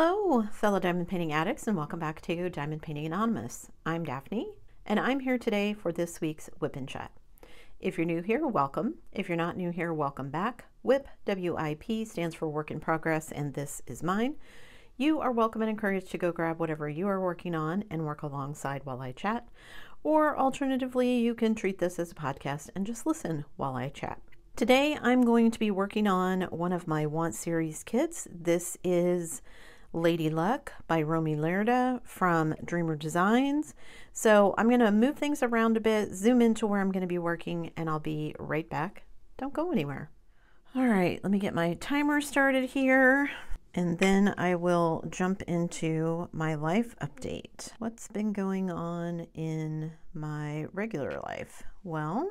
Hello, fellow diamond painting addicts, and welcome back to Diamond Painting Anonymous. I'm Daphne, and I'm here today for this week's Whip and Chat. If you're new here, welcome. If you're not new here, welcome back. WIP, W-I-P, stands for Work in Progress, and this is mine. You are welcome and encouraged to go grab whatever you are working on and work alongside while I chat, or alternatively, you can treat this as a podcast and just listen while I chat. Today, I'm going to be working on one of my Want series kits. This is Lady Luck by Romy Lerda from Dreamer Designs. So I'm going to move things around a bit, zoom into where I'm going to be working, and I'll be right back. Don't go anywhere. All right, let me get my timer started here, and then I will jump into my life update. What's been going on in my regular life? Well,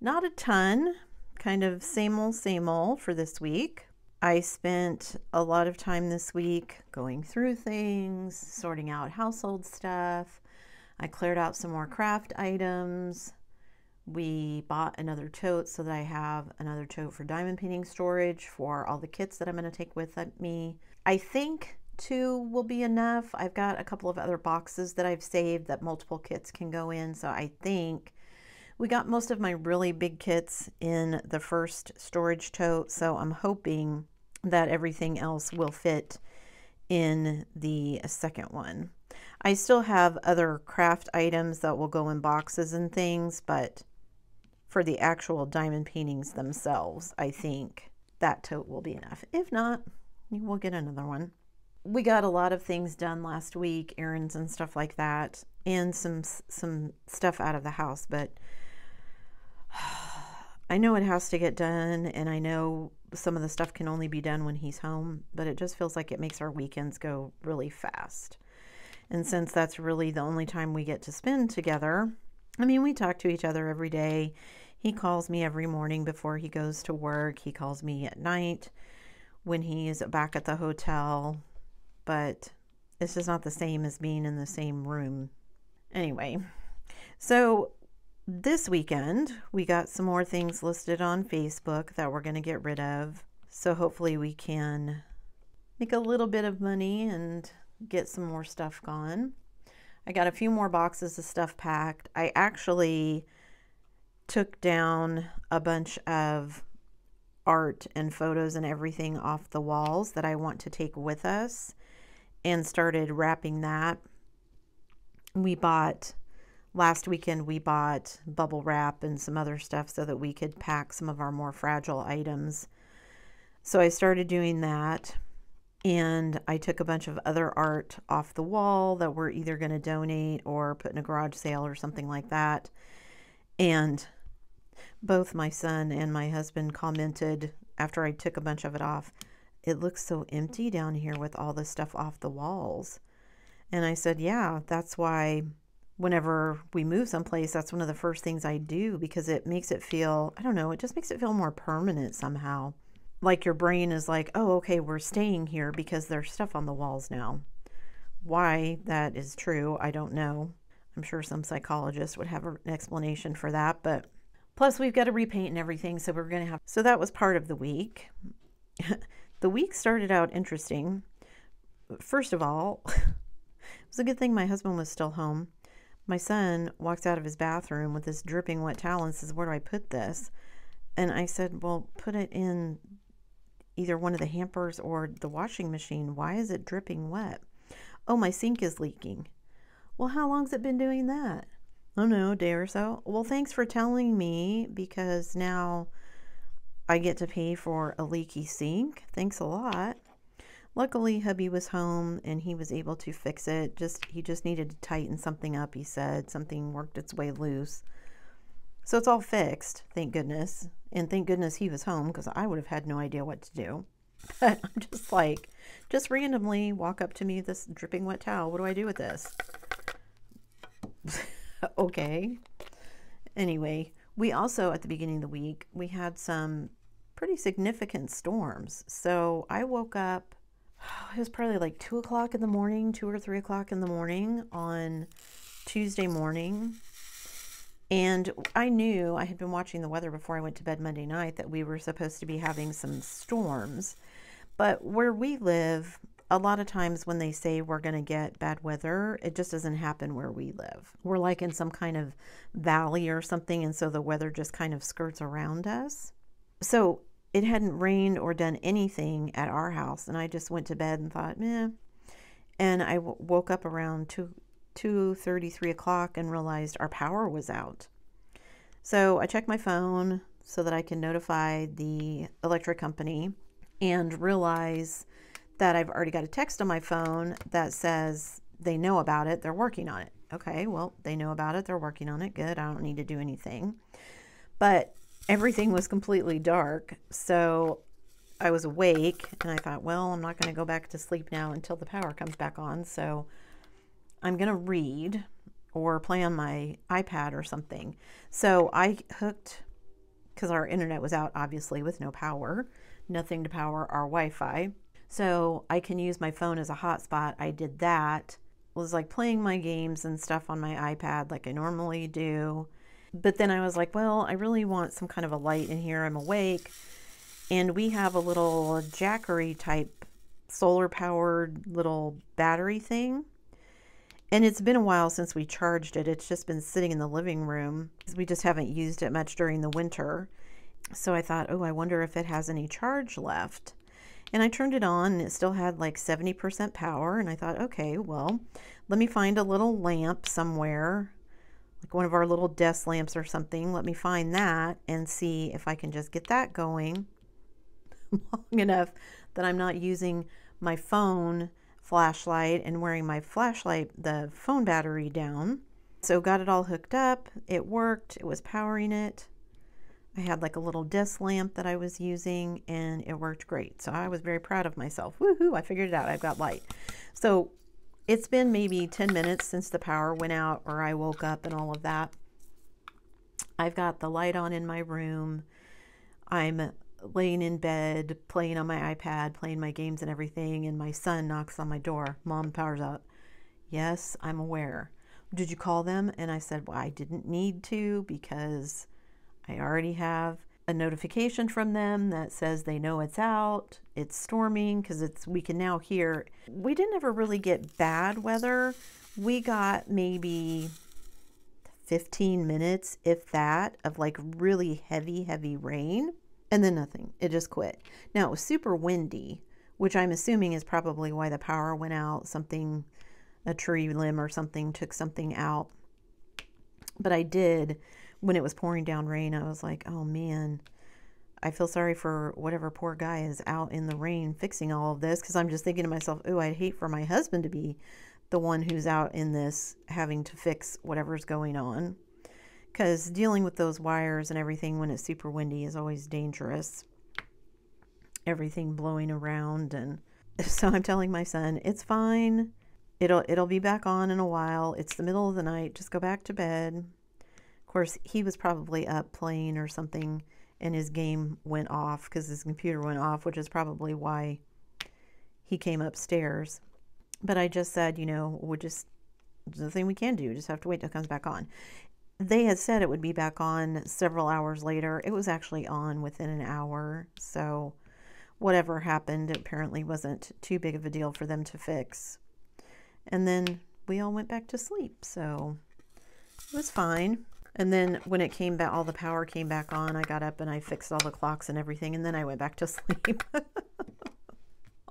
not a ton. Kind of same old for this week. I spent a lot of time this week going through things, sorting out household stuff. I cleared out some more craft items. We bought another tote so that I have another tote for diamond painting storage for all the kits that I'm going to take with me. I think 2 will be enough. I've got a couple of other boxes that I've saved that multiple kits can go in, so I think we got most of my really big kits in the first storage tote, so I'm hoping that everything else will fit in the second one. I still have other craft items that will go in boxes and things, but for the actual diamond paintings themselves, I think that tote will be enough. If not, we'll get another one. We got a lot of things done last week, errands and stuff like that, and some stuff out of the house, but I know it has to get done, and I know some of the stuff can only be done when he's home, but it just feels like it makes our weekends go really fast. And since that's really the only time we get to spend together, I mean, we talk to each other every day. He calls me every morning before he goes to work. He calls me at night when he is back at the hotel, but it's just not the same as being in the same room. Anyway, so this weekend, we got some more things listed on Facebook that we're going to get rid of. So hopefully we can make a little bit of money and get some more stuff gone. I got a few more boxes of stuff packed. I actually took down a bunch of art and photos and everything off the walls that I want to take with us and started wrapping that. We bought, last weekend, we bought bubble wrap and some other stuff so that we could pack some of our more fragile items. So I started doing that, and I took a bunch of other art off the wall that we're either going to donate or put in a garage sale or something like that. And both my son and my husband commented after I took a bunch of it off, "It looks so empty down here with all this stuff off the walls." And I said, yeah, that's why whenever we move someplace, that's one of the first things I do, because it makes it feel, I don't know, it just makes it feel more permanent somehow. Like your brain is like, oh, okay, we're staying here because there's stuff on the walls now. Why that is true, I don't know. I'm sure some psychologist would have an explanation for that, but plus we've got to repaint and everything, so we're going to have, so that was part of the week. The week started out interesting. First of all, it was a good thing my husband was still home. My son walks out of his bathroom with this dripping wet towel and says, "Where do I put this?" And I said, "Well, put it in either one of the hampers or the washing machine. Why is it dripping wet?" "Oh, my sink is leaking." "Well, how long's it been doing that?" "Oh no, a day or so." "Well, thanks for telling me, because now I get to pay for a leaky sink. Thanks a lot." Luckily, hubby was home and he was able to fix it. He just needed to tighten something up, he said. Something worked its way loose. So it's all fixed, thank goodness. And thank goodness he was home, because I would have had no idea what to do. But I'm just like, just randomly walk up to me, this dripping wet towel. "What do I do with this?" Okay. Anyway, we also, at the beginning of the week, we had some pretty significant storms. So I woke up, it was probably like 2 o'clock in the morning, 2 or 3 o'clock in the morning on Tuesday morning. And I knew, I had been watching the weather before I went to bed Monday night, that we were supposed to be having some storms. But where we live, a lot of times when they say we're going to get bad weather, it just doesn't happen where we live. We're like in some kind of valley or something, and so the weather just kind of skirts around us. So it hadn't rained or done anything at our house, and I just went to bed and thought, meh. And I woke up around 2:30, 3 o'clock and realized our power was out. So I checked my phone so that I can notify the electric company and realize that I've already got a text on my phone that says they know about it, they're working on it. Okay, well, they know about it, they're working on it, good, I don't need to do anything. But everything was completely dark, so I was awake and I thought, well, I'm not gonna go back to sleep now until the power comes back on, so I'm gonna read or play on my iPad or something. So I hooked, because our internet was out obviously with no power, nothing to power our Wi-Fi, so I can use my phone as a hotspot. I did that. I was like playing my games and stuff on my iPad like I normally do. But then I was like, well, I really want some kind of a light in here. I'm awake. And we have a little Jackery type solar powered little battery thing. And it's been a while since we charged it. It's just been sitting in the living room. We just haven't used it much during the winter. So I thought, oh, I wonder if it has any charge left. And I turned it on and it still had like 70% power. And I thought, okay, well, let me find a little lamp somewhere, like one of our little desk lamps or something. Let me find that and see if I can just get that going long enough that I'm not using my phone flashlight and wearing my flashlight, the phone battery down. So got it all hooked up. It worked. It was powering it. I had like a little desk lamp that I was using and it worked great. So I was very proud of myself. Woohoo, I figured it out, I've got light. So it's been maybe 10 minutes since the power went out or I woke up and all of that. I've got the light on in my room. I'm laying in bed, playing on my iPad, playing my games and everything, and my son knocks on my door. Mom, power's out. Yes, I'm aware. Did you call them? And I said, well, I didn't need to because I already have a notification from them that says they know it's out, it's storming, because we can now hear. We didn't ever really get bad weather. We got maybe 15 minutes, if that, of like really heavy, heavy rain, and then nothing. It just quit. Now, it was super windy, which I'm assuming is probably why the power went out. Something, a tree limb or something took something out. But I did. When it was pouring down rain, I was like, oh man, I feel sorry for whatever poor guy is out in the rain fixing all of this, because I'm just thinking to myself, oh, I'd hate for my husband to be the one who's out in this having to fix whatever's going on, because dealing with those wires and everything when it's super windy is always dangerous. Everything blowing around. And so I'm telling my son, it's fine. It'll be back on in a while. It's the middle of the night. Just go back to bed. Course, he was probably up playing or something and his game went off because his computer went off, which is probably why he came upstairs. But I just said, you know, we'll just, the thing we can do, just have to wait till it comes back on. They had said it would be back on several hours later. It was actually on within an hour. So whatever happened, it apparently wasn't too big of a deal for them to fix. And then we all went back to sleep. So it was fine. And then when it came back, all the power came back on, I got up and I fixed all the clocks and everything, and then I went back to sleep.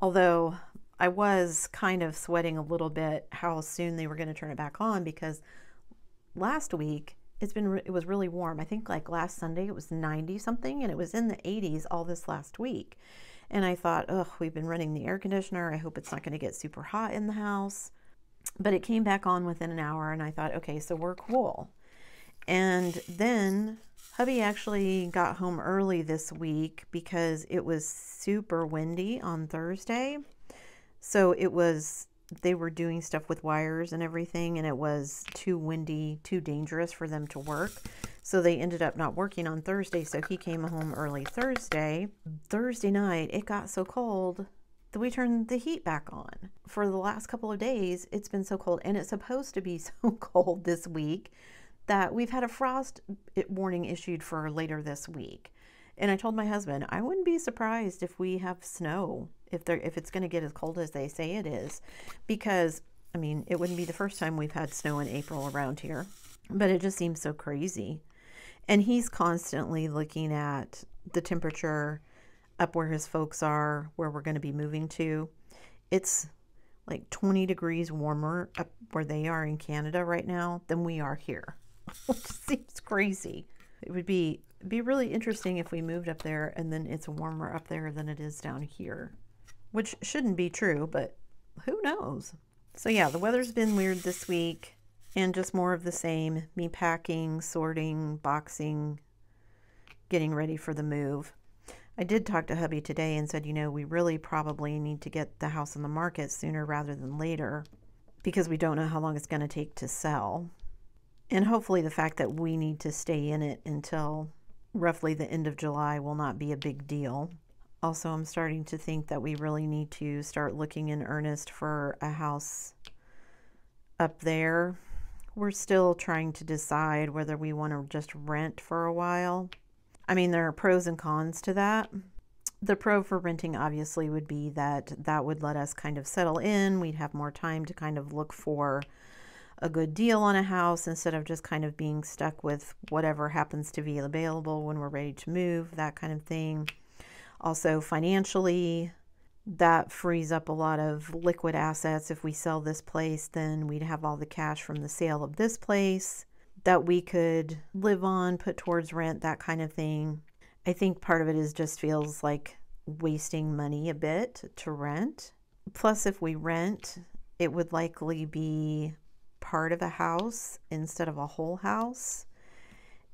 Although I was kind of sweating a little bit how soon they were going to turn it back on, because last week it was really warm. I think like last Sunday it was 90 something and it was in the 80s all this last week. And I thought, oh, we've been running the air conditioner. I hope it's not going to get super hot in the house. But it came back on within an hour and I thought, okay, so we're cool. And then hubby actually got home early this week because it was super windy on Thursday. So they were doing stuff with wires and everything, and it was too windy, too dangerous for them to work. So they ended up not working on Thursday. So he came home early Thursday. Thursday night, it got so cold that we turned the heat back on. For the last couple of days, it's been so cold, and it's supposed to be so cold this week that we've had a frost warning issued for later this week. And I told my husband, I wouldn't be surprised if we have snow if it's going to get as cold as they say it is, because I mean, it wouldn't be the first time we've had snow in April around here, but it just seems so crazy. And he's constantly looking at the temperature up where his folks are, where we're going to be moving to. It's like 20 degrees warmer up where they are in Canada right now than we are here. It seems crazy. It would be really interesting if we moved up there and then it's warmer up there than it is down here, which shouldn't be true, but who knows? So yeah, the weather's been weird this week and just more of the same. Me packing, sorting, boxing, getting ready for the move. I did talk to hubby today and said, you know, we really probably need to get the house on the market sooner rather than later because we don't know how long it's going to take to sell. And hopefully the fact that we need to stay in it until roughly the end of July will not be a big deal. Also, I'm starting to think that we really need to start looking in earnest for a house up there. We're still trying to decide whether we want to just rent for a while. I mean, there are pros and cons to that. The pro for renting obviously would be that that would let us kind of settle in. We'd have more time to kind of look for a good deal on a house instead of just kind of being stuck with whatever happens to be available when we're ready to move, that kind of thing. Also, financially, that frees up a lot of liquid assets. If we sell this place, then we'd have all the cash from the sale of this place that we could live on, put towards rent, that kind of thing. I think part of it is just feels like wasting money a bit to rent. Plus, if we rent, it would likely be part of a house instead of a whole house.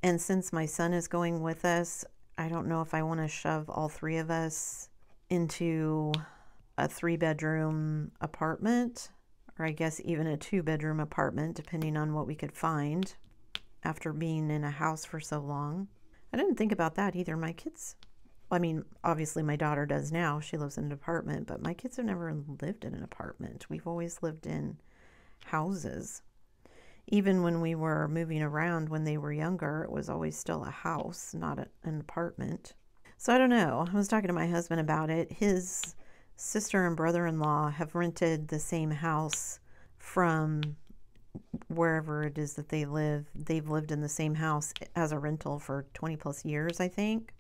And since my son is going with us, I don't know if I want to shove all three of us into a 3-bedroom apartment, or I guess even a 2-bedroom apartment, depending on what we could find after being in a house for so long. I didn't think about that either. My kids, I mean, obviously my daughter does now. She lives in an apartment, but my kids have never lived in an apartment. We've always lived in houses. Even when we were moving around when they were younger, it was always still a house, not an apartment. So I don't know. I was talking to my husband about it. His sister and brother-in-law have rented the same house from wherever it is that they live. They've lived in the same house as a rental for 20 plus years, I think.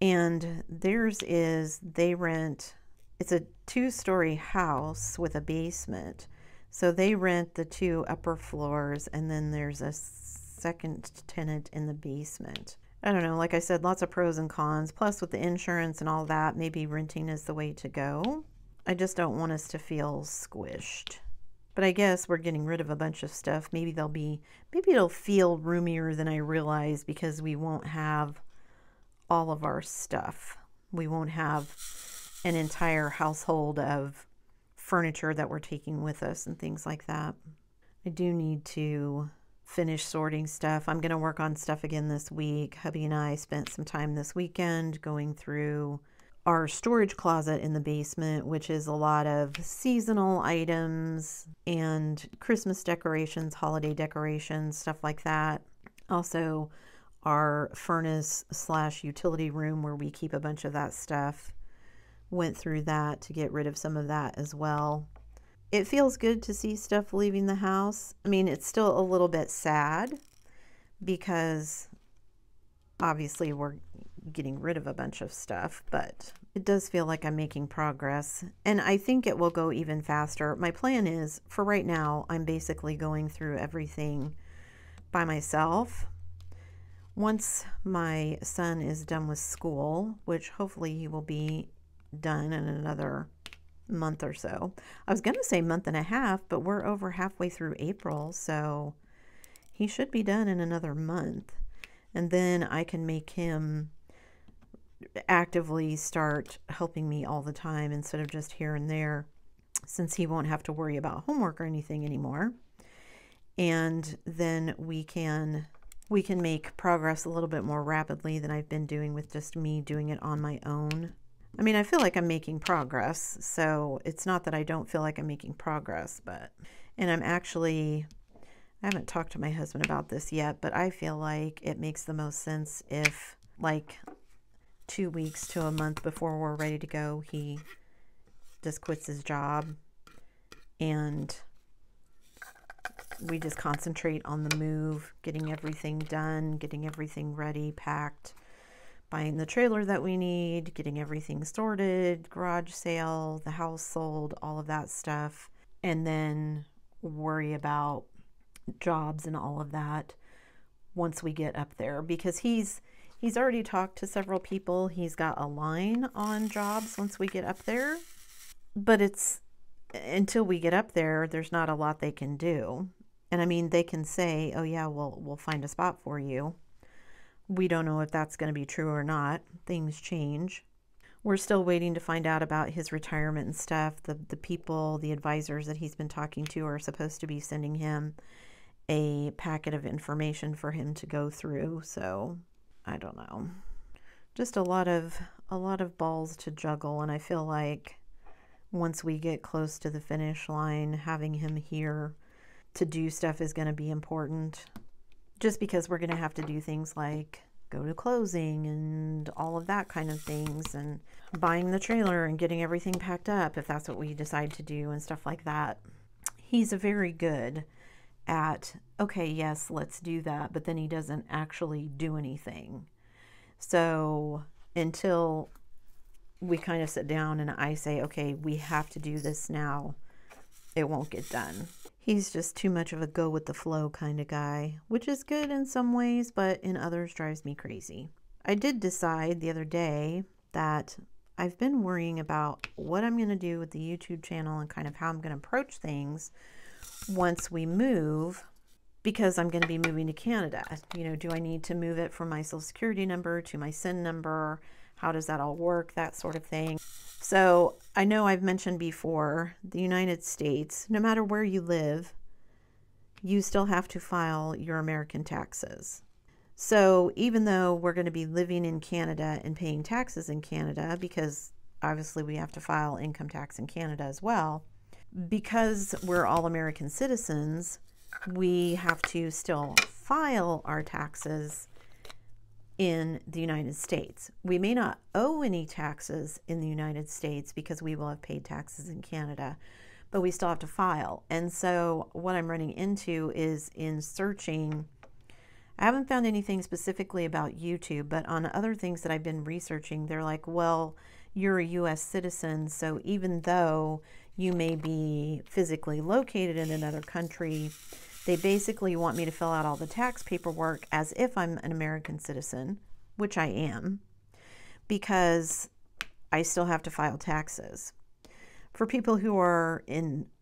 And theirs is they rent, it's a 2-story house with a basement. So they rent the 2 upper floors, and then there's a second tenant in the basement. I don't know, like I said, lots of pros and cons. Plus with the insurance and all that, maybe renting is the way to go. I just don't want us to feel squished. But I guess we're getting rid of a bunch of stuff. Maybe it'll feel roomier than I realize because we won't have all of our stuff. We won't have an entire household of furniture that we're taking with us and things like that. I do need to finish sorting stuff. I'm going to work on stuff again this week. Hubby and I spent some time this weekend going through our storage closet in the basement, which is a lot of seasonal items and Christmas decorations, holiday decorations, stuff like that. Also, our furnace/utility room where we keep a bunch of that stuff. Went through that to get rid of some of that as well. It feels good to see stuff leaving the house. I mean, it's still a little bit sad because obviously we're getting rid of a bunch of stuff, but it does feel like I'm making progress, and I think it will go even faster. My plan is, for right now, I'm basically going through everything by myself. Once my son is done with school, which hopefully he will be done in another month or so. I was going to say month and a half, but we're over halfway through April, so he should be done in another month. And then I can make him actively start helping me all the time instead of just here and there, since he won't have to worry about homework or anything anymore. And then we can make progress a little bit more rapidly than I've been doing with just me doing it on my own. I mean, I feel like I'm making progress, so it's not that I don't feel like I'm making progress, but, and I'm actually, I haven't talked to my husband about this yet, but I feel like it makes the most sense if like 2 weeks to a month before we're ready to go, he just quits his job, and we just concentrate on the move, getting everything done, getting everything ready, packed, buying the trailer that we need, getting everything sorted, garage sale, the house sold, all of that stuff, and then worry about jobs and all of that once we get up there, because he's already talked to several people. He's got a line on jobs once we get up there, but it's until we get up there, there's not a lot they can do. And I mean, they can say, oh yeah, we'll find a spot for you. We don't know if that's going to be true or not. Things change. We're still waiting to find out about his retirement and stuff. The people, the advisors that he's been talking to are supposed to be sending him a packet of information for him to go through. So I don't know. Just a lot of balls to juggle. And I feel like once we get close to the finish line, having him here to do stuff is going to be important, just because we're going to have to do things like go to closing and all of that kind of things, and buying the trailer and getting everything packed up if that's what we decide to do and stuff like that. He's very good at, okay, yes, let's do that, but then he doesn't actually do anything. So until we kind of sit down and I say, okay, we have to do this now, it won't get done. He's just too much of a go with the flow kind of guy, which is good in some ways, but in others drives me crazy. I did decide the other day that I've been worrying about what I'm going to do with the YouTube channel and kind of how I'm going to approach things once we move, because I'm going to be moving to Canada. You know, do I need to move it from my social security number to my SIN number? How does that all work? That sort of thing. So I know I've mentioned before, the United States, no matter where you live, you still have to file your American taxes. So even though we're going to be living in Canada and paying taxes in Canada, because obviously we have to file income tax in Canada as well, because we're all American citizens, we have to still file our taxes in the United States. We may not owe any taxes in the United States because we will have paid taxes in Canada, but we still have to file. And so what I'm running into is, in searching, I haven't found anything specifically about YouTube, but on other things that I've been researching, they're like, well, you're a US citizen, so even though you may be physically located in another country, they basically want me to fill out all the tax paperwork as if I'm an American citizen, which I am, because I still have to file taxes. For people who are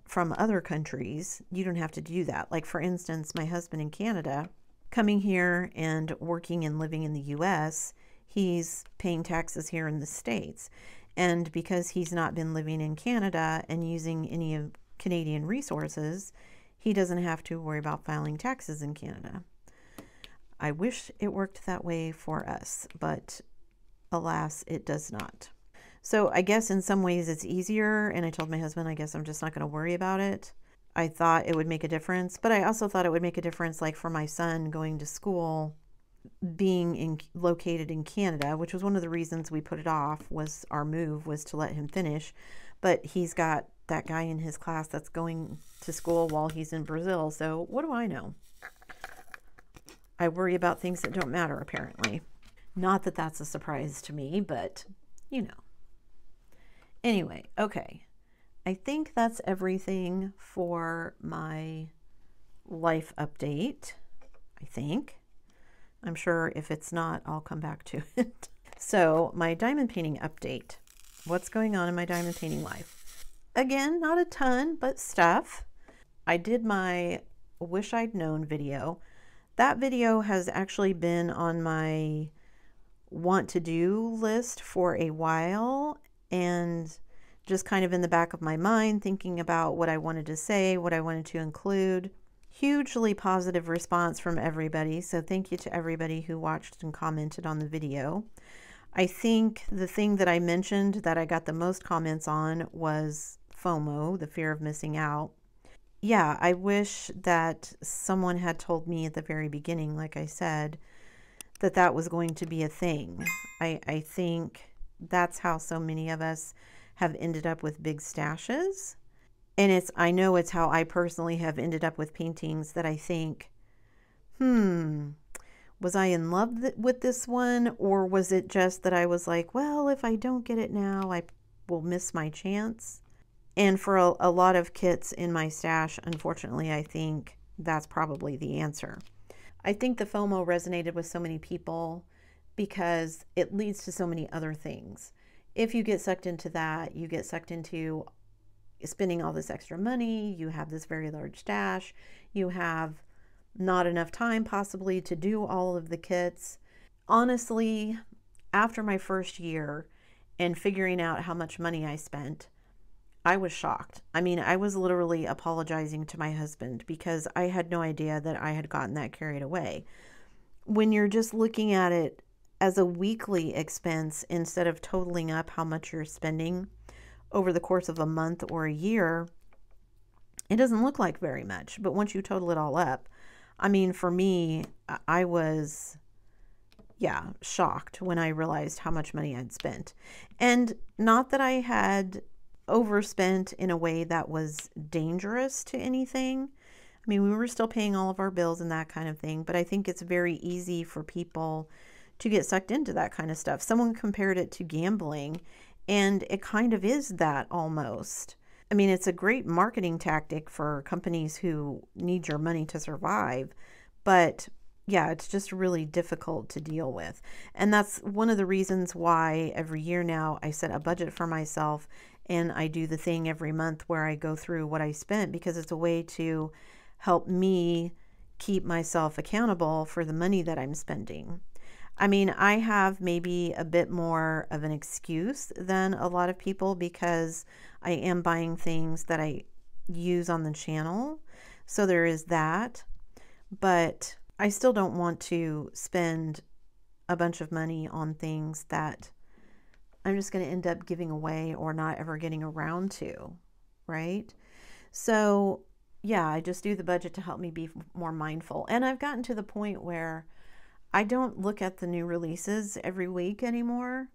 from other countries, you don't have to do that. Like, for instance, my husband in Canada, coming here and working and living in the U.S., he's paying taxes here in the States. And because he's not been living in Canada and using any of Canadian resources, he doesn't have to worry about filing taxes in Canada. I wish it worked that way for us, but alas, it does not. So I guess in some ways it's easier, and I told my husband, I guess I'm just not going to worry about it. I thought it would make a difference, but I also thought it would make a difference, like for my son going to school, being located in Canada, which was one of the reasons we put it off, was our move was to let him finish. But he's got that guy in his class that's going to school while he's in Brazil, so what do I know? I worry about things that don't matter, apparently. Not that that's a surprise to me, but you know. Anyway, okay. I think that's everything for my life update, I think. I'm sure if it's not, I'll come back to it. So, my diamond painting update. What's going on in my diamond painting life? Again, not a ton, but stuff. I did my Wish I'd Known video. That video has actually been on my want to do list for a while, and just kind of in the back of my mind, thinking about what I wanted to say, what I wanted to include. Hugely positive response from everybody, so thank you to everybody who watched and commented on the video. I think the thing that I mentioned that I got the most comments on was FOMO, the fear of missing out. Yeah, I wish that someone had told me at the very beginning, like I said, that that was going to be a thing. I think that's how so many of us have ended up with big stashes. And I know it's how I personally have ended up with paintings that I think, was I in love with this one? Or was it just that I was like, well, if I don't get it now, I will miss my chance. And for a lot of kits in my stash, unfortunately, I think that's probably the answer. I think the FOMO resonated with so many people because it leads to so many other things. If you get sucked into that, you get sucked into spending all this extra money, you have this very large stash, you have not enough time possibly to do all of the kits. Honestly, after my first year and figuring out how much money I spent, I was shocked. I mean, I was literally apologizing to my husband because I had no idea that I had gotten that carried away. When you're just looking at it as a weekly expense instead of totaling up how much you're spending over the course of a month or a year, it doesn't look like very much. But once you total it all up, I mean, for me, I was, shocked when I realized how much money I'd spent. And not that I had overspent in a way that was dangerous to anything. I mean, we were still paying all of our bills and that kind of thing, but I think it's very easy for people to get sucked into that kind of stuff. Someone compared it to gambling, and it kind of is that almost. I mean, it's a great marketing tactic for companies who need your money to survive, but yeah, it's just really difficult to deal with. And that's one of the reasons why every year now I set a budget for myself and I do the thing every month where I go through what I spent, because it's a way to help me keep myself accountable for the money that I'm spending. I mean, I have maybe a bit more of an excuse than a lot of people because I am buying things that I use on the channel. So there is that, but I still don't want to spend a bunch of money on things that I'm just going to end up giving away or not ever getting around to, right? So yeah, I just do the budget to help me be more mindful. And I've gotten to the point where I don't look at the new releases every week anymore.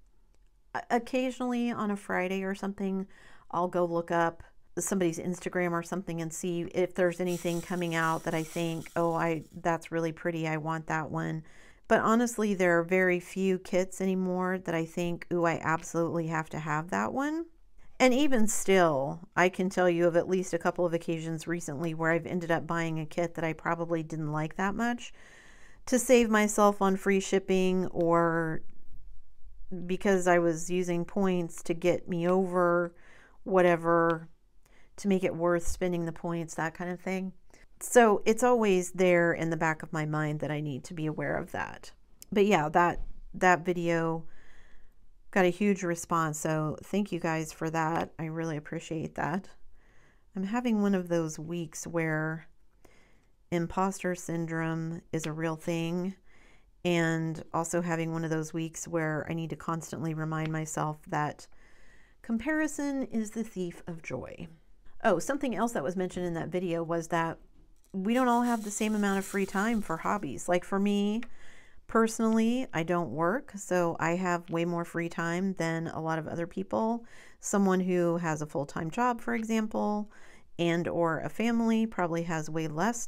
Occasionally on a Friday or something, I'll go look up somebody's Instagram or something and see if there's anything coming out that I think, that's really pretty, I want that one. But honestly, there are very few kits anymore that I think, I absolutely have to have that one. And even still, I can tell you of at least a couple of occasions recently where I've ended up buying a kit that I probably didn't like that much to save myself on free shipping or because I was using points to get me over whatever, to make it worth spending the points, that kind of thing. So it's always there in the back of my mind that I need to be aware of that. But yeah, that video got a huge response. So thank you guys for that. I really appreciate that. I'm having one of those weeks where imposter syndrome is a real thing. And also having one of those weeks where I need to constantly remind myself that comparison is the thief of joy. Oh, something else that was mentioned in that video was that we don't all have the same amount of free time for hobbies. Like for me, personally, I don't work, so I have way more free time than a lot of other people. Someone who has a full-time job, for example, and or a family probably has way less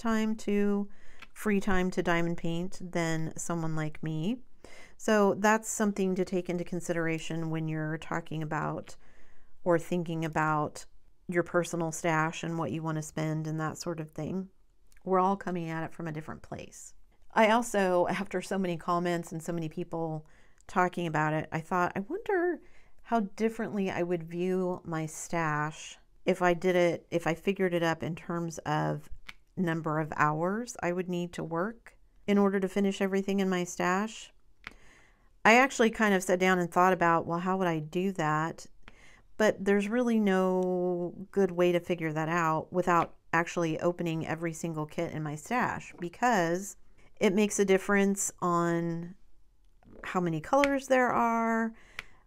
free time to diamond paint than someone like me. So that's something to take into consideration when you're talking about or thinking about your personal stash and what you want to spend and that sort of thing. We're all coming at it from a different place. I also, after so many comments and so many people talking about it, I thought, I wonder how differently I would view my stash if I figured it up in terms of number of hours I would need to work in order to finish everything in my stash. I actually kind of sat down and thought about, well, how would I do that? But there's really no good way to figure that out without actually opening every single kit in my stash, because it makes a difference on how many colors there are,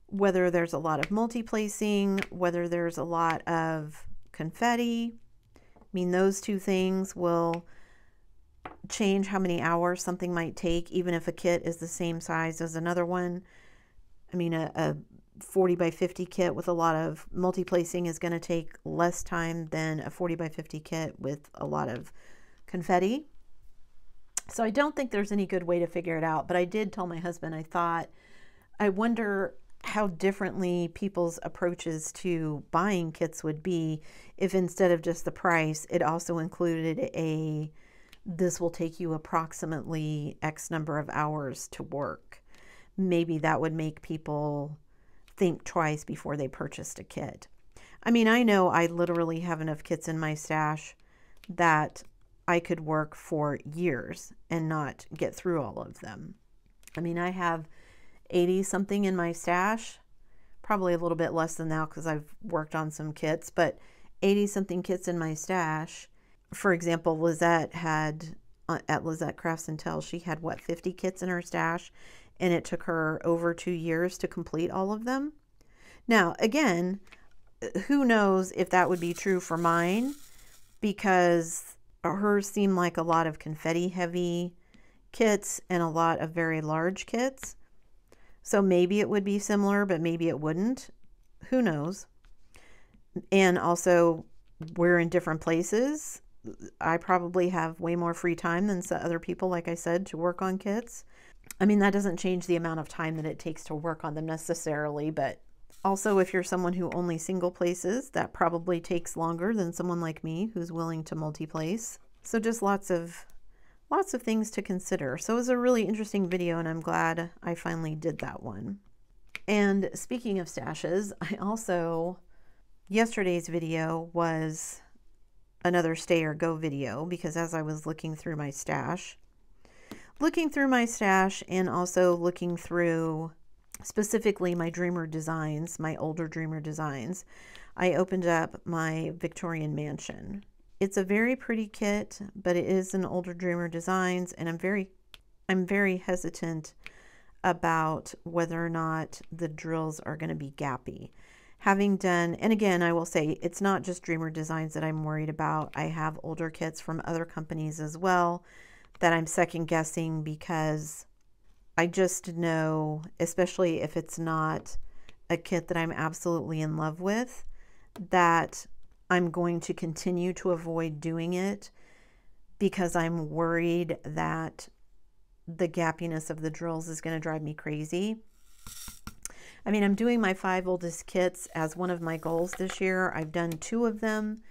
whether there's a lot of multi-placing, whether there's a lot of confetti. I mean, those two things will change how many hours something might take, even if a kit is the same size as another one. I mean, a 40 by 50 kit with a lot of multi-placing is going to take less time than a 40 by 50 kit with a lot of confetti. So I don't think there's any good way to figure it out, but I did tell my husband, I thought, I wonder how differently people's approaches to buying kits would be if instead of just the price, it also included a, this will take you approximately X number of hours to work. Maybe that would make people think twice before they purchased a kit. I mean, I know I literally have enough kits in my stash that I could work for years and not get through all of them. I mean, I have 80 something in my stash, probably a little bit less than now because I've worked on some kits, but 80 something kits in my stash. For example, Lizette had, at Lizette Crafts and Tell, she had what, 50 kits in her stash, and it took her over 2 years to complete all of them. Now, again, who knows if that would be true for mine, because hers seemed like a lot of confetti heavy kits and a lot of very large kits. So maybe it would be similar, but maybe it wouldn't. Who knows? And also, we're in different places. I probably have way more free time than other people, like I said, to work on kits. I mean, that doesn't change the amount of time that it takes to work on them necessarily, but also if you're someone who only single places, that probably takes longer than someone like me who's willing to multi-place. So just lots of things to consider. So it was a really interesting video, and I'm glad I finally did that one. And speaking of stashes, I also, yesterday's video was another stay or go video, because as I was looking through my stash and also looking through specifically my Dreamer Designs, my older Dreamer Designs, I opened up my Victorian Mansion. It's a very pretty kit, but it is an older Dreamer Designs, and I'm very hesitant about whether or not the drills are going to be gappy. Having done, and again, I will say, it's not just Dreamer Designs that I'm worried about. I have older kits from other companies as well that I'm second guessing, because I just know, especially if it's not a kit that I'm absolutely in love with, that I'm going to continue to avoid doing it because I'm worried that the gappiness of the drills is going to drive me crazy. I mean, I'm doing my 5 oldest kits as one of my goals this year. I've done 2 of them.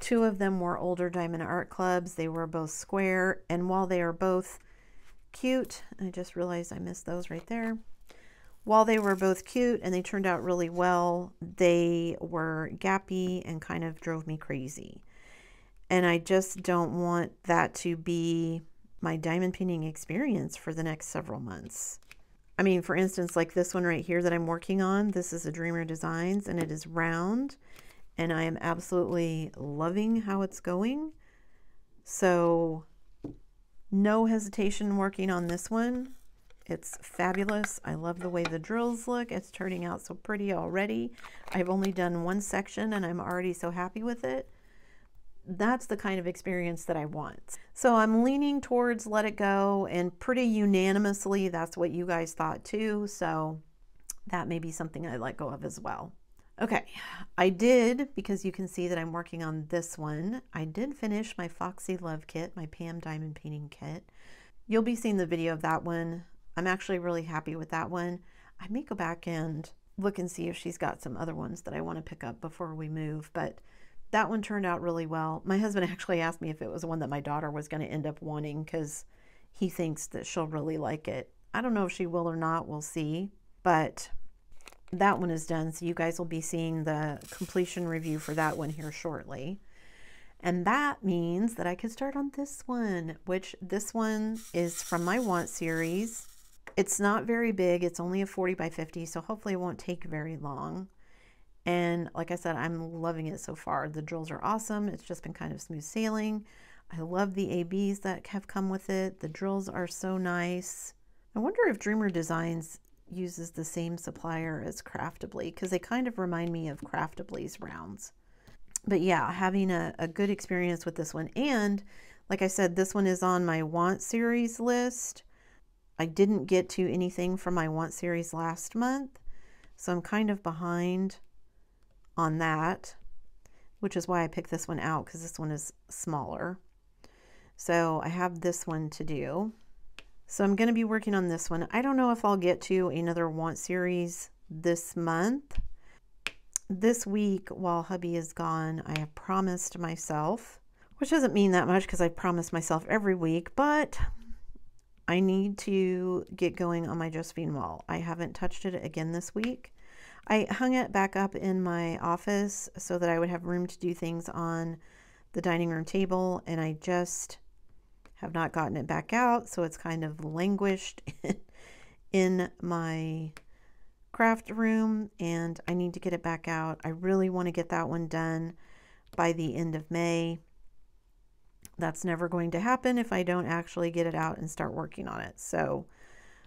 2 of them were older Diamond Art Clubs. They were both square, and while they are both cute, I just realized I missed those right there. While they were both cute and they turned out really well, they were gappy and kind of drove me crazy. And I just don't want that to be my diamond painting experience for the next several months. I mean, for instance, like this one right here that I'm working on, this is a Dreamer Designs, and it is round. And I am absolutely loving how it's going. So no hesitation working on this one. It's fabulous. I love the way the drills look. It's turning out so pretty already. I've only done one section and I'm already so happy with it. That's the kind of experience that I want. So I'm leaning towards Let It Go, and pretty unanimously, that's what you guys thought too. So that may be something I let go of as well. Okay, I did, because you can see that I'm working on this one, I did finish my Foxy Love kit, my Pam Diamond Painting kit. You'll be seeing the video of that one. I'm actually really happy with that one. I may go back and look and see if she's got some other ones that I want to pick up before we move, but that one turned out really well. My husband actually asked me if it was one that my daughter was going to end up wanting, because he thinks that she'll really like it. I don't know if she will or not, we'll see, but that one is done, so you guys will be seeing the completion review for that one here shortly. And that means that I can start on this one, which this one is from my Want series. It's not very big, it's only a 40 by 50, so hopefully it won't take very long. And like I said, I'm loving it so far. The drills are awesome, it's just been kind of smooth sailing. I love the ABs that have come with it. The drills are so nice. I wonder if Dreamer Designs uses the same supplier as Craftably, because they kind of remind me of Craftably's rounds. But yeah, having a good experience with this one. And like I said, this one is on my Want series list. I didn't get to anything from my Want series last month, So I'm kind of behind on that, which is why I picked this one out, because this one is smaller. So I have this one to do. So I'm going to be working on this one. I don't know if I'll get to another want series this month. This week, while hubby is gone, I have promised myself, which doesn't mean that much because I promise myself every week, but I need to get going on my Josephine wall. I haven't touched it again this week. I hung it back up in my office so that I would have room to do things on the dining room table, and I just have not gotten it back out, so it's kind of languished in my craft room, and I need to get it back out. I really want to get that one done by the end of May. That's never going to happen if I don't actually get it out and start working on it. So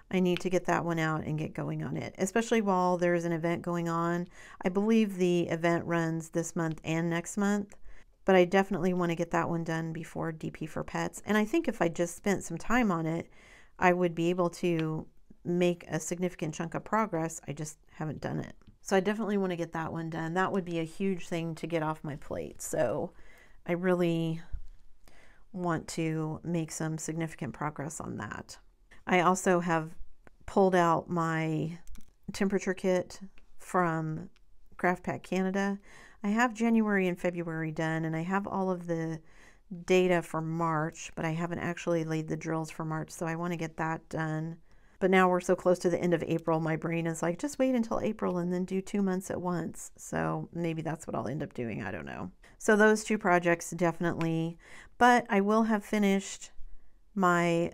I need to get that one out and get going on it, especially while there's an event going on. I believe the event runs this month and next month, but I definitely want to get that one done before DP for Pets. And I think if I just spent some time on it, I would be able to make a significant chunk of progress. I just haven't done it. So I definitely want to get that one done. That would be a huge thing to get off my plate. So I really want to make some significant progress on that. I also have pulled out my temperature kit from Craft Pack Canada. I have January and February done, and I have all of the data for March, but I haven't actually laid the drills for March, so I want to get that done. But now we're so close to the end of April, my brain is like, just wait until April and then do 2 months at once. So maybe that's what I'll end up doing. I don't know. So those two projects definitely. But I will have finished my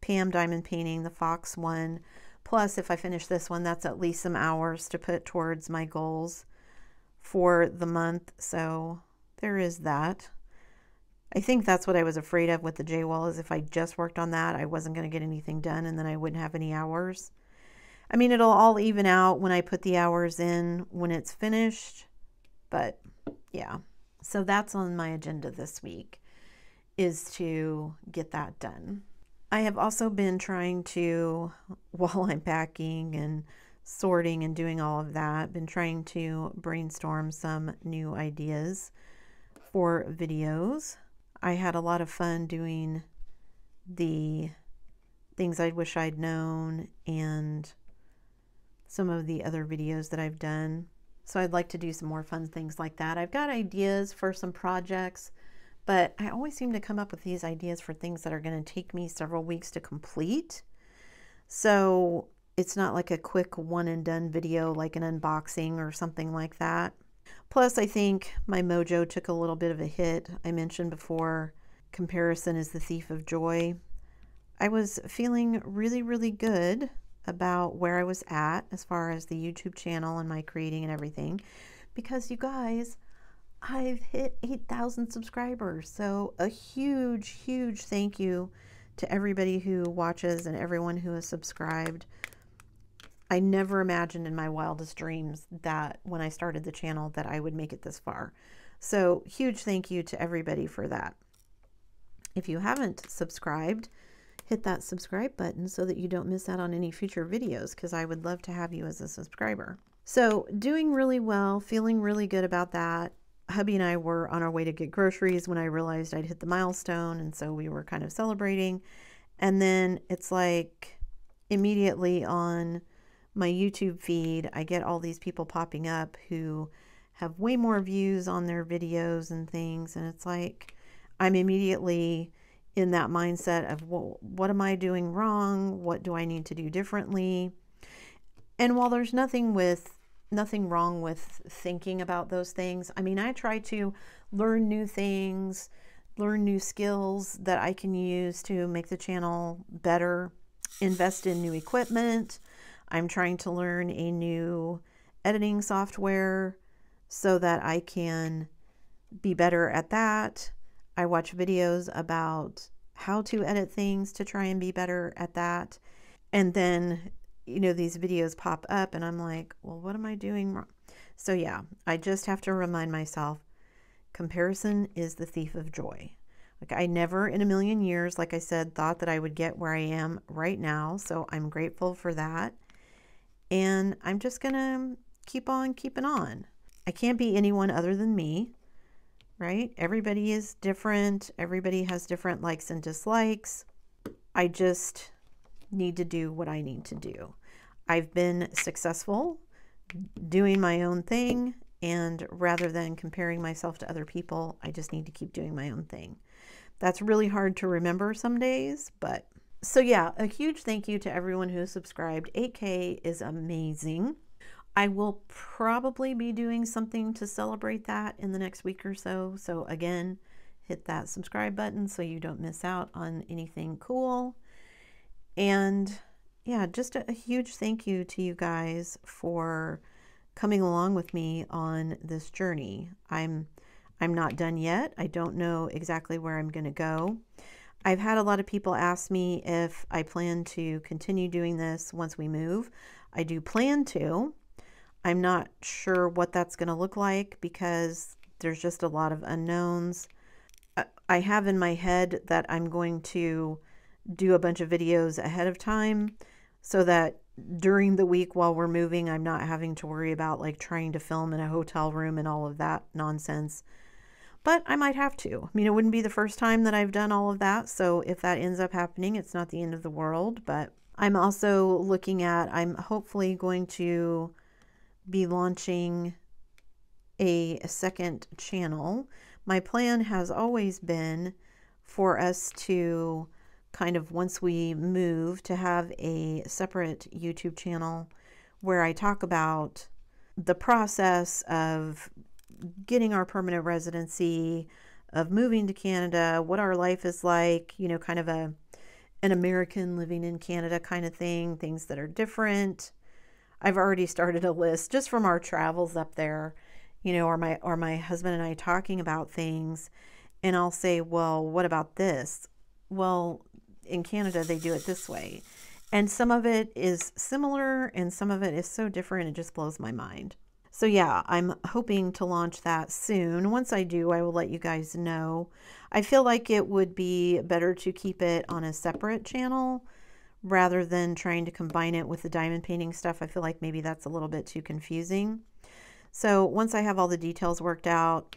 Pam Diamond Painting, the Fox one. Plus, if I finish this one, that's at least some hours to put towards my goals for the month. So there is that. I think that's what I was afraid of with the J wall, is if I just worked on that, I wasn't going to get anything done and then I wouldn't have any hours. I mean, it'll all even out when I put the hours in when it's finished, but yeah. So that's on my agenda this week, is to get that done. I have also been trying to, while I'm packing and sorting and doing all of that, been trying to brainstorm some new ideas for videos. I had a lot of fun doing the things I wish I'd known and some of the other videos that I've done. So I'd like to do some more fun things like that. I've got ideas for some projects, but I always seem to come up with these ideas for things that are going to take me several weeks to complete. So it's not like a quick one and done video, like an unboxing or something like that. Plus, I think my mojo took a little bit of a hit. I mentioned before, comparison is the thief of joy. I was feeling really, really good about where I was at as far as the YouTube channel and my creating and everything, because you guys, I've hit 8,000 subscribers. So a huge, huge thank you to everybody who watches and everyone who has subscribed. I never imagined in my wildest dreams that when I started the channel that I would make it this far. So huge thank you to everybody for that. If you haven't subscribed, hit that subscribe button so that you don't miss out on any future videos, because I would love to have you as a subscriber. So doing really well, feeling really good about that. Hubby and I were on our way to get groceries when I realized I'd hit the milestone, and so we were kind of celebrating. And then it's like immediately on my YouTube feed, I get all these people popping up who have way more views on their videos and things. And it's like, I'm immediately in that mindset of, well, what am I doing wrong? What do I need to do differently? And while there's nothing wrong with thinking about those things, I mean, I try to learn new things, learn new skills that I can use to make the channel better, invest in new equipment. I'm trying to learn a new editing software so that I can be better at that. I watch videos about how to edit things to try and be better at that. And then, you know, these videos pop up and I'm like, well, what am I doing wrong? So yeah, I just have to remind myself, comparison is the thief of joy. Like, I never in a million years, like I said, thought that I would get where I am right now. So I'm grateful for that. and I'm just gonna keep on keeping on. I can't be anyone other than me, right? Everybody is different. Everybody has different likes and dislikes. I just need to do what I need to do. I've been successful doing my own thing, and rather than comparing myself to other people, I just need to keep doing my own thing. That's really hard to remember some days, but so yeah, a huge thank you to everyone who subscribed. 8K is amazing. I will probably be doing something to celebrate that in the next week or so. So again, hit that subscribe button so you don't miss out on anything cool. And yeah, just a huge thank you to you guys for coming along with me on this journey. I'm not done yet. I don't know exactly where I'm going to go. I've had a lot of people ask me if I plan to continue doing this once we move. I do plan to. I'm not sure what that's going to look like because there's just a lot of unknowns. I have in my head that I'm going to do a bunch of videos ahead of time so that during the week while we're moving, I'm not having to worry about like trying to film in a hotel room and all of that nonsense. But I might have to. I mean, it wouldn't be the first time that I've done all of that. So if that ends up happening, it's not the end of the world. But I'm also looking at, I'm hopefully going to be launching a second channel. My plan has always been for us to kind of, once we move, to have a separate YouTube channel where I talk about the process of getting our permanent residency, of moving to Canada, what our life is like, you know, kind of an American living in Canada kind of thing, things that are different. I've already started a list just from our travels up there, you know, or my husband and I talking about things, and I'll say, well, what about this? Well, in Canada, they do it this way. And some of it is similar and some of it is so different, it just blows my mind. So yeah, I'm hoping to launch that soon. Once I do, I will let you guys know. I feel like it would be better to keep it on a separate channel rather than trying to combine it with the diamond painting stuff. I feel like maybe that's a little bit too confusing. So once I have all the details worked out,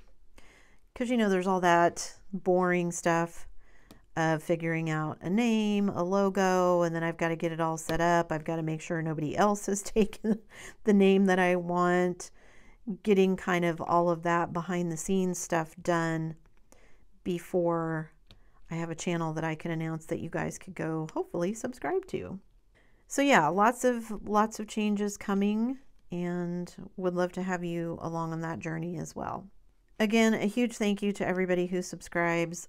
because you know there's all that boring stuff of figuring out a name, a logo, and then I've got to get it all set up. I've got to make sure nobody else has taken the name that I want, getting kind of all of that behind the scenes stuff done before I have a channel that I can announce that you guys could go hopefully subscribe to. So yeah, lots of changes coming, and would love to have you along on that journey as well. Again, a huge thank you to everybody who subscribes.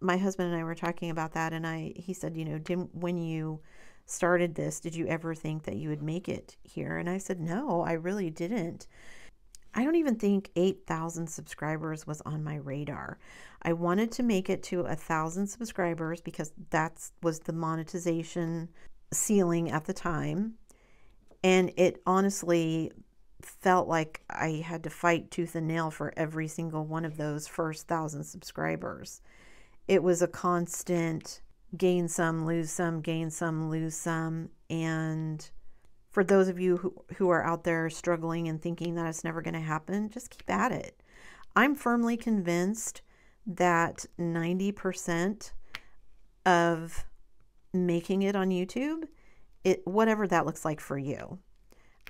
My husband and I were talking about that, and he said, you know, when you started this, did you ever think that you would make it here? And I said, no, I really didn't. I don't even think 8,000 subscribers was on my radar. I wanted to make it to 1,000 subscribers because that was the monetization ceiling at the time. And it honestly felt like I had to fight tooth and nail for every single one of those first 1,000 subscribers. It was a constant gain some, lose some, gain some, lose some. And for those of you who are out there struggling and thinking that it's never going to happen, just keep at it. I'm firmly convinced that 90% of making it on YouTube, whatever that looks like for you.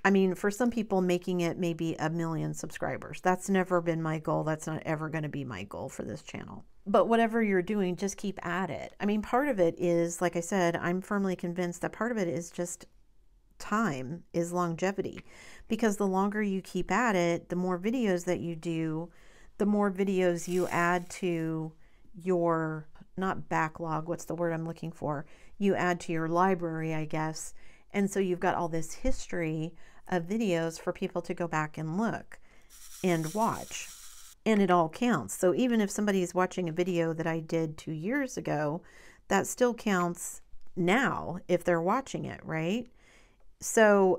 I mean, for some people, making it maybe 1 million subscribers. That's never been my goal. That's not ever going to be my goal for this channel. But whatever you're doing, just keep at it. I mean, part of it is, like I said, I'm firmly convinced that part of it is just time, is longevity. Because the longer you keep at it, the more videos that you do, the more videos you add to your, not backlog, what's the word I'm looking for? You add to your library, I guess. And so you've got all this history of videos for people to go back and look and watch. And it all counts. So even if somebody is watching a video that I did 2 years ago, that still counts now if they're watching it, right? So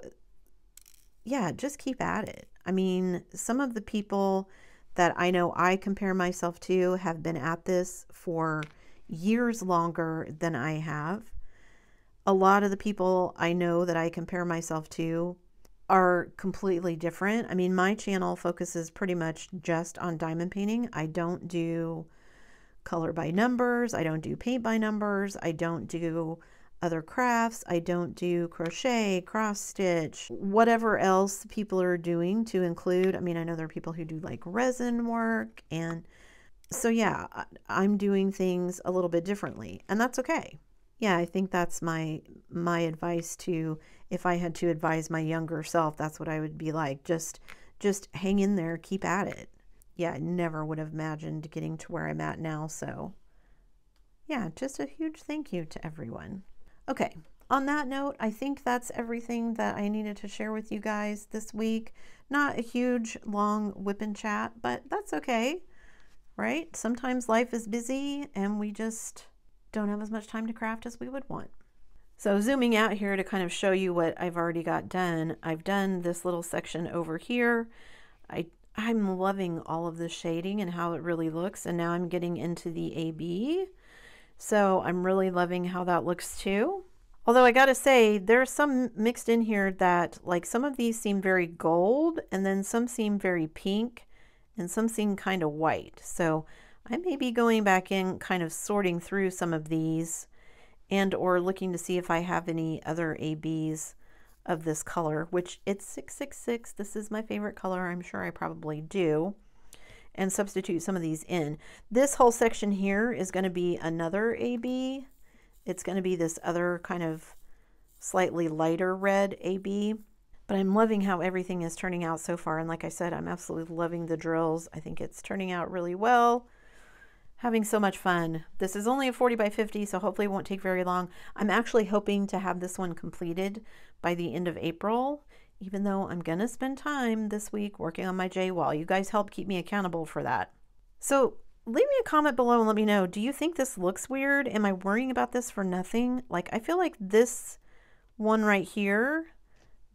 yeah, just keep at it. I mean, some of the people that I know I compare myself to have been at this for years longer than I have. A lot of the people I know that I compare myself to are completely different. I mean, my channel focuses pretty much just on diamond painting. I don't do color by numbers. I don't do paint by numbers. I don't do other crafts. I don't do crochet, cross stitch, whatever else people are doing to include. I mean, I know there are people who do like resin work. And so, yeah, I'm doing things a little bit differently, and that's okay. Yeah, I think that's my advice to, if I had to advise my younger self, that's what I would be like. Just hang in there, keep at it. Yeah, I never would have imagined getting to where I'm at now. So yeah, just a huge thank you to everyone. Okay, on that note, I think that's everything that I needed to share with you guys this week. Not a huge long whip and chat, but that's okay, right? Sometimes life is busy and we just don't have as much time to craft as we would want. So zooming out here to kind of show you what I've already got done, I've done this little section over here. I'm loving all of the shading and how it really looks, and now I'm getting into the AB. So I'm really loving how that looks too. Although I gotta say, there's some mixed in here that, like, some of these seem very gold, and then some seem very pink, and some seem kind of white. So I may be going back in, kind of sorting through some of these, and or looking to see if I have any other ABs of this color, which it's 666. This is my favorite color. I'm sure I probably do. And substitute some of these in. This whole section here is going to be another AB. It's going to be this other kind of slightly lighter red AB. But I'm loving how everything is turning out so far. And like I said, I'm absolutely loving the drills. I think it's turning out really well. Having so much fun. This is only a 40 by 50, so hopefully it won't take very long. I'm actually hoping to have this one completed by the end of April, even though I'm gonna spend time this week working on my J-wall. You guys help keep me accountable for that. So leave me a comment below and let me know, do you think this looks weird? Am I worrying about this for nothing? Like, I feel like this one right here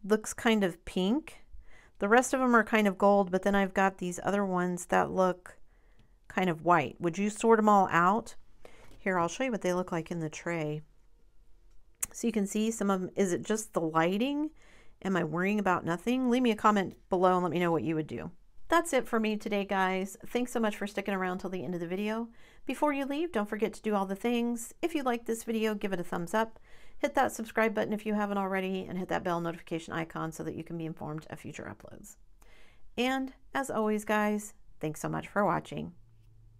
looks kind of pink. The rest of them are kind of gold, but then I've got these other ones that look kind of white. Would you sort them all out? Here, I'll show you what they look like in the tray. So you can see some of them. Is it just the lighting? Am I worrying about nothing? Leave me a comment below and let me know what you would do. That's it for me today, guys. Thanks so much for sticking around till the end of the video. Before you leave, don't forget to do all the things. If you like this video, give it a thumbs up. Hit that subscribe button if you haven't already, and hit that bell notification icon so that you can be informed of future uploads. And as always, guys, thanks so much for watching.